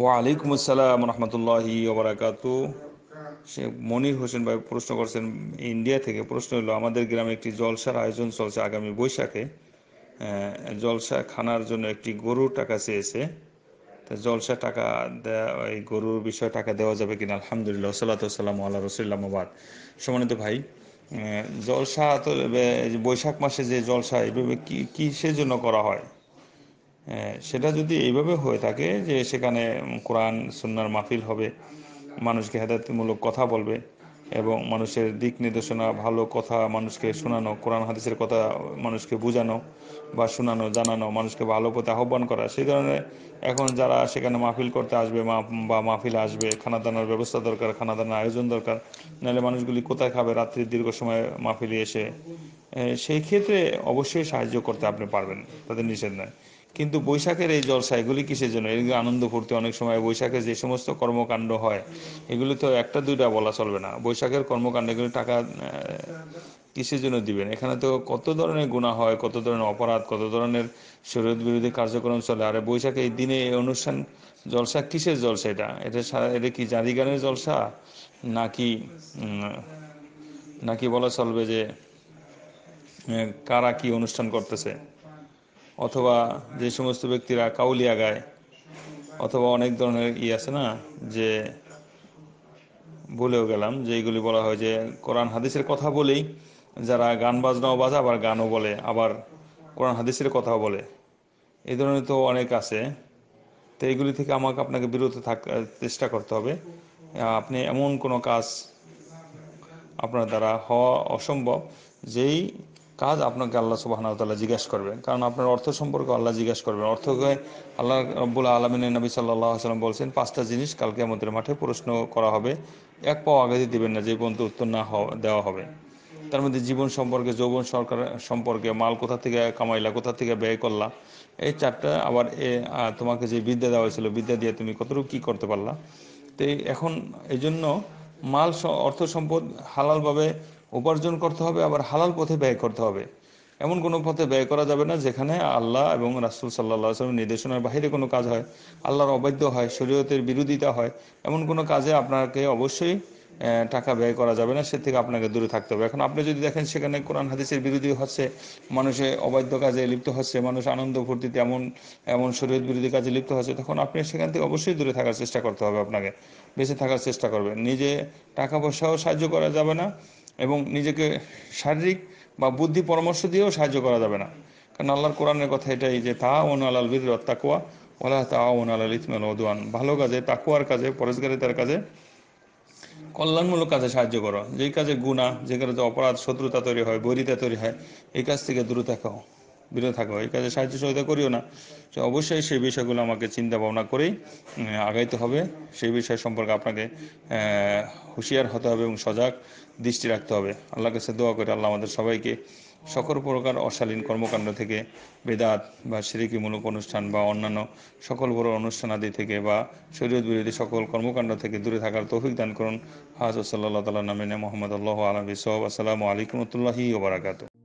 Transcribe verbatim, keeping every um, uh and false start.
ওয়ালাইকুম আসসালাম রহমতুল্লাহি ওয়া বারাকাতুহু। শেখ মনির হোসেন ভাই প্রশ্ন করছেন ইন্ডিয়া থেকে। প্রশ্ন হলো, আমাদের গ্রামে একটি জলসার আয়োজন চলছে আগামী বৈশাখে। জলসা খানার জন্য একটি গরুর টাকা চেয়েছে, তো জলসা টাকা দেওয়া, এই গরুর বিষয়ে টাকা দেওয়া যাবে কিনা? আলহামদুলিল্লাহ, সাল্লাতু ওয়া সালামু আলা রাসূলিল্লাহ, মুবাদ। সম্মানিত ভাই, জলসা তো বৈশাখ মাসে যে জলসা, এইভাবে কি কিসের জন্য করা হয়? সেটা যদি এইভাবে হয়ে থাকে যে সেখানে কোরআন সুন্নাহর মাহফিল হবে, মানুষকে হেদায়েতমূলক কথা বলবে এবং মানুষের দিক নির্দেশনা, ভালো কথা মানুষকে শোনানো, কোরআন হাদিসের কথা মানুষকে বোঝানো বা শোনানো, জানানো, মানুষকে ভালো পথে আহ্বান করা, সেই ধরনের। এখন যারা সেখানে মাহফিল করতে আসবে বা মাহফিল আসবে, খানা দানার ব্যবস্থা দরকার, খানা দানার আয়োজন দরকার, নাহলে মানুষগুলি কোথায় খাবে রাত্রি দীর্ঘ সময় মাহফিলে এসে? সেই ক্ষেত্রে অবশ্যই সাহায্য করতে আপনি পারবেন, তাদের নিষেধ নয়। কিন্তু বৈশাখের এই জলসা, এগুলি কিসের জন্য? এগুলো আনন্দ ফুর্তি। অনেক সময় বৈশাখে যে সমস্ত কর্মকাণ্ড হয়, এগুলি তো একটা দুইটা বলা চলবে না। বৈশাখের কর্মকাণ্ড, এগুলি টাকা কিসের জন্য দিবেন? এখানে তো কত ধরনের গুনাহ হয়, কত ধরনের অপরাধ, কত ধরনের শরীয়ত বিরোধী কার্যক্রম চলে। আর বৈশাখে এই দিনে এই অনুষ্ঠান জলসা, কিসের জলসা এটা? এটা এটা কি জারি গানের জলসা নাকি নাকি বলা চলবে যে কারা কি অনুষ্ঠান করতেছে, অথবা যে সমস্ত ব্যক্তিরা কাউলিয়া গায়, অথবা অনেক ধরনের ই আছে না, যে বলেও গেলাম যে এইগুলি বলা হয় যে কোরআন হাদিসের কথা বলেই যারা গান বাজনাও বাজা, আবার গানও বলে, আবার কোরআন হাদিসের কথাও বলে, এই ধরনের তো অনেক আছে। তো এইগুলি থেকে আমাকে আপনাকে বিরত থাকার চেষ্টা করতে হবে। আপনি এমন কোনো কাজ আপনার দ্বারা হওয়া অসম্ভব, যেই কাজ আপনাকে আল্লাহ সুবহানাহু ওয়া তাআলা জিজ্ঞাসা করবেন, কারণ আপনার অর্থ সম্পর্কে আল্লাহ জিজ্ঞাসা করবেন। অর্থকে আল্লাহ রাব্বুল আলামিনের নবী সাল্লাল্লাহু আলাইহি ওয়াসাল্লাম বলছেন, পাঁচটা জিনিস কাল কিয়ামতের মাঠে প্রশ্ন করা হবে, এক পাও আগে দিবেন না যে পর্যন্ত উত্তর না দেওয়া হবে। তার মধ্যে জীবন সম্পর্কে, যৌবন সরকার সম্পর্কে, মাল কোথা থেকে কামাইলা, কোথা থেকে ব্যয় করলা, এই চারটা। আবার এ তোমাকে যে বিদ্যা দেওয়া হয়েছিল, বিদ্যা দিয়ে তুমি কতটুকু কী করতে পারলা। তো এখন এই জন্য মাল, অর্থ সম্পদ হালালভাবে উপার্জন করতে হবে, আবার হালাল পথে ব্যয় করতে হবে। এমন কোনো পথে ব্যয় করা যাবে না যেখানে আল্লাহ এবং রাসূল সাল্লাল্লাহু আলাইহি ওয়াসাল্লামের নির্দেশনার বাইরে কোনো কাজ হয়, আল্লাহর অবাধ্য হয়, শরীয়তের বিরোধিতা হয়, এমন কোনো কাজে আপনাকে অবশ্যই টাকা ব্যয় করা যাবে না, সে থেকে আপনাকে দূরে থাকতে হবে। এখন আপনি যদি দেখেন সেখানে কোরআন হাদিসের বিরোধী হচ্ছে, মানুষে অবাধ্য কাজে লিপ্ত হচ্ছে, মানুষ আনন্দ ফুর্তিতে এমন এমন শরীয়ত বিরোধী কাজে লিপ্ত হচ্ছে, তখন আপনি সেখান থেকে অবশ্যই দূরে থাকার চেষ্টা করতে হবে, আপনাকে বেঁচে থাকার চেষ্টা করবেন। নিজে টাকা পয়সাও সাহায্য করা যাবে না এবং নিজেকে শারীরিক বা বুদ্ধি পরামর্শ দিয়েও সাহায্য করা যাবে না, কারণ আল্লাহর কোরআনের কথা এটাই যে তাআওয়ানু আলাল বিররি ওয়াত তাকওয়া ওয়ালা তাআওয়ানু আলাল ইসমি ওয়াল উদওয়ান, ভালো কাজে, তাকওয়ার কাজে, পরহেজগারিতার কাজে, কল্যাণমূলক কাজে সাহায্য করো। যেই কাজে গুনাহ, যে কাজে অপরাধ, শত্রুতা তৈরি হয়, বৈরিতা তৈরি হয়, এই কাজ থেকে দূরে থাকো, বিরত থাকো, এই কাজে সাহায্য সহায়তা করিও না। তো অবশ্যই সেই বিষয়গুলো আমাকে চিন্তা ভাবনা করেই আগাইতে হবে, সেই বিষয় সম্পর্কে আপনাকে হুঁশিয়ার হতে হবে এবং সজাগ দৃষ্টি রাখতে হবে। আল্লাহর কাছে দোয়া করে আল্লাহ আমাদের সবাইকে সকল প্রকার অশালীন কর্মকাণ্ড থেকে, বেদাত বা শিরকিমূলক অনুষ্ঠান বা অন্যান্য সকল বড় অনুষ্ঠানাদি থেকে বা শরীয়ত বিরোধী সকল কর্মকাণ্ড থেকে দূরে থাকার তৌফিক দান করুন। হাজর সাল্লাহ তাল্লাহ নামিনে মোহাম্মদ আল্লাহ আলম বিসব। আসসালামু আলাইকুম ওয়া রাহমাতুল্লাহি ওয়া বারাকাতুহু।